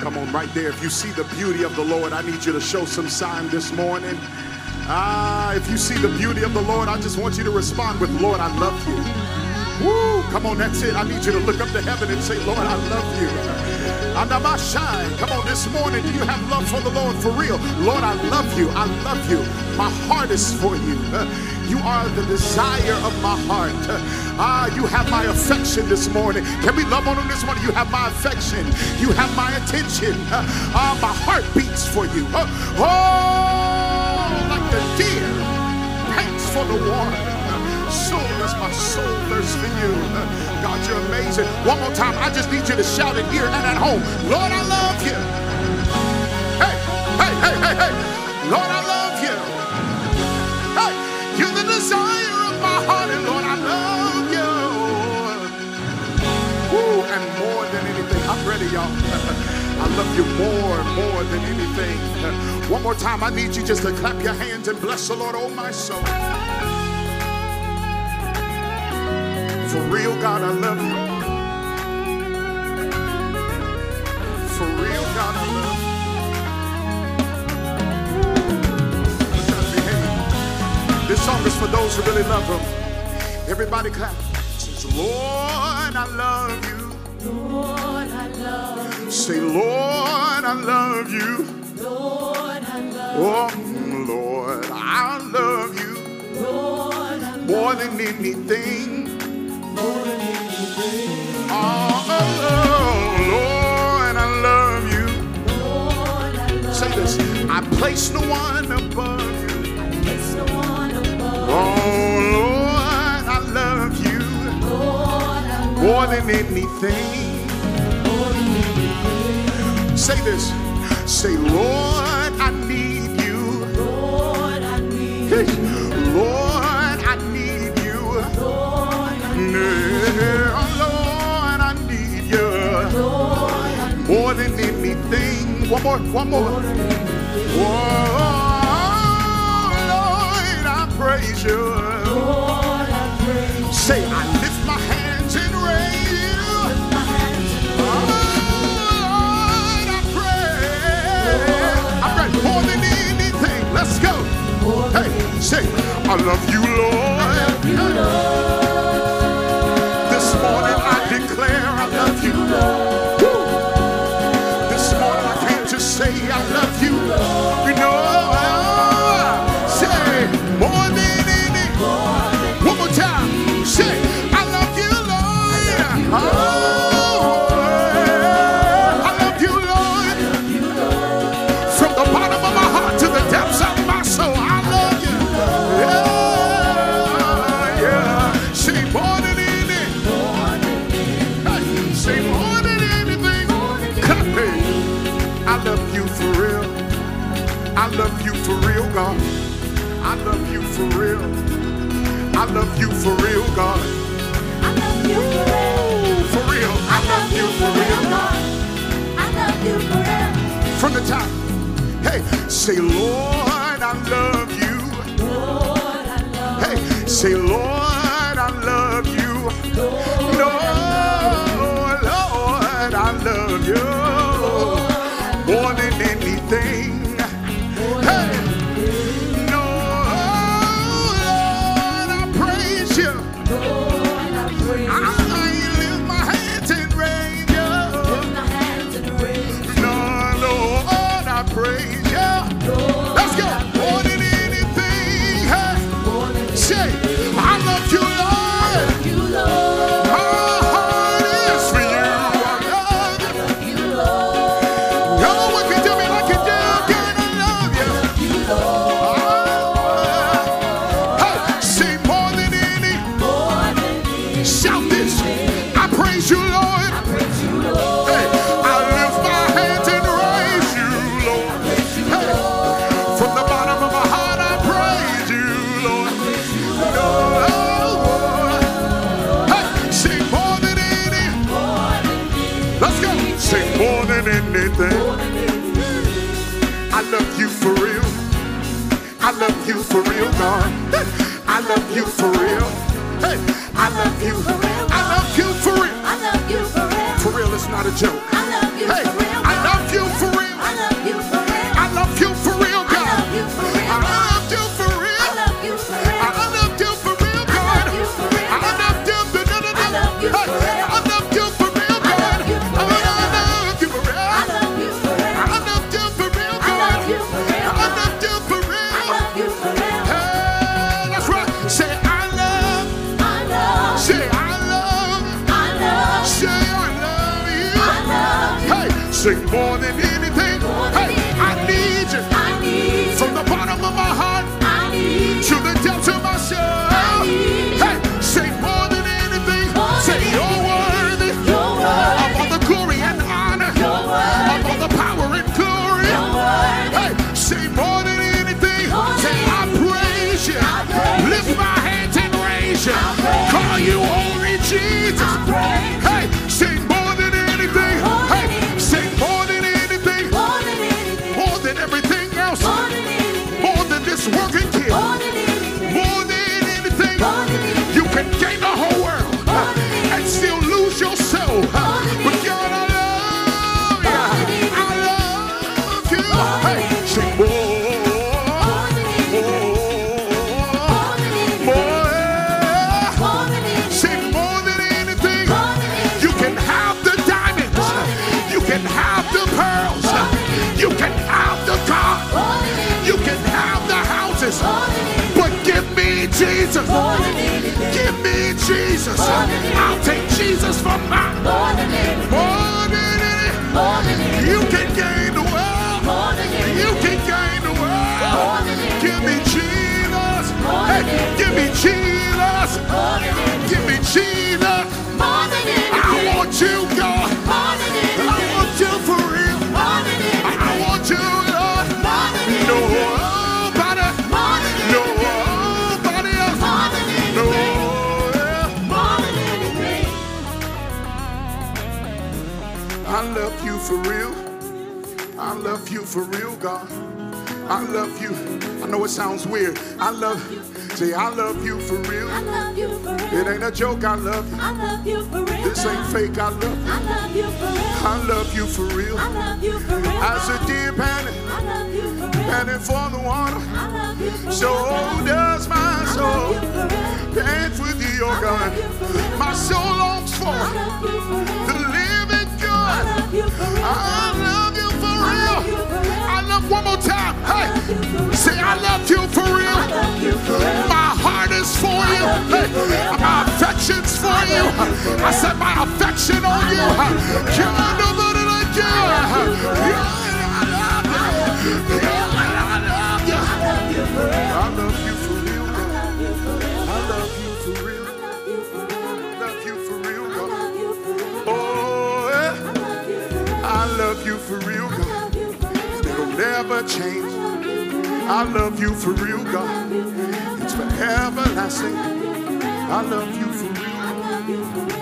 Come on, right there. If you see the beauty of the Lord, I need you to show some sign this morning. If you see the beauty of the Lord, I just want you to respond with, Lord, I love you. Woo, come on, that's it. I need you to look up to heaven and say, Lord, I love you. Andabashai, come on, this morning, do you have love for the Lord for real? Lord, I love you. I love you. My heart is for you. You are the desire of my heart. You have my affection this morning. Can we love on him this morning? You have my affection. You have my attention. My heart beats for you. Like the deer pants for the water, so does my soul thirst for you. God, you're amazing. One more time, I just need you to shout it here and at home. Lord, I love you. Hey, hey, hey, hey, hey. Lord, I love you. Hey, you're the desire of my heart, and Lord, I love you. Ooh, and more than anything, I'm ready, y'all. I love you more than anything. One more time, I need you just to clap your hands and bless the Lord, oh my soul. For real, God, I love you. For real, God, I love you. This song is for those who really love him. Everybody clap. It says, Lord, I love you. Lord, I love you. Say, Lord, I love you. Lord, I love you. Lord, I love you. Lord, I love more than anything. More than anything. Oh, Lord, I love you. Lord, I love say this. You. I place the one above you. I place the one above oh, Lord, I love you. Lord, I love more than anything. Say this. Say, Lord, I need you. Lord, I need you. Lord, I need you. Lord, I need you. Lord, I need you. Lord, I need you. More than anything. One more, one more. Lord, oh, Lord, I praise you. Lord, I praise you. Say, I lift my hands and raise you. More than anything, let's go. Hey, say, I love you, Lord. This morning I declare I love you, Lord. This morning I came to say I love you, you know. Say, more than anything. One more time. Say, I love you, Lord. Oh, I love you for real, God. I love you for real. I love you for real, God. I love you for real. For real. I love you for real, God. I love you for real. From the top. Hey, say, Lord, I love you. Lord, I love hey, you. Say, Lord, I love you. Lord, Lord, I love you. Lord, more than anything. For real, God. I love you for real. Hey, I love you. I love you for real. I love you for real. For real, it's not a joke. I love you for real. I love you. music more than anything. Hey, I need you. I need you. From the bottom of my heart, I need you. To the depths of my soul, I need you. Hey, say more than anything. More say than you're worthy. You're worthy. Of all the glory and honor. You're worthy. Of all the power and glory. You're worthy. Hey, say more than anything. More say than I praise you. I praise lift you. My hands and raise you. Call you holy Jesus. Hey, say more than anything. Working here more than anything, you can gain the whole world and still lose your soul. But God, I love you. I love you. Hey, say more. Say more than anything. You can have the diamonds. You can have the pearls. You can have the God. You can have the houses, but give me Jesus. Give me Jesus. I'll take Jesus from mine. More than anything. You can gain the world. You can gain the world. Give me Jesus. Hey, give me Jesus. Give me Jesus. I want you, God. I want you for real. I want you. Nobody, nobody else, nobody. I love you for real. I love you for real, God. I love you. I know it sounds weird. I love. Say, I love you for real. I love you for real. It ain't a joke. I love you. I love you for real. This ain't fake. I love you. I love you for real. I love you for real. I love you for real. I said, dear Patty. I love you for real. Panning for the water, so does my soul. Dance with you, your God. My soul longs for the living God. I love you for real. I love one more time. Hey, say I love you for real. My heart is for you. My affection's for you. I set my affection on you. Can I know that I do? I love you. I love you for real, God. I love you for real. I love you for real, God. Oh, yeah. I love you for real, God. It'll never change. I love you for real, God. It's forever lasting. I love you for real.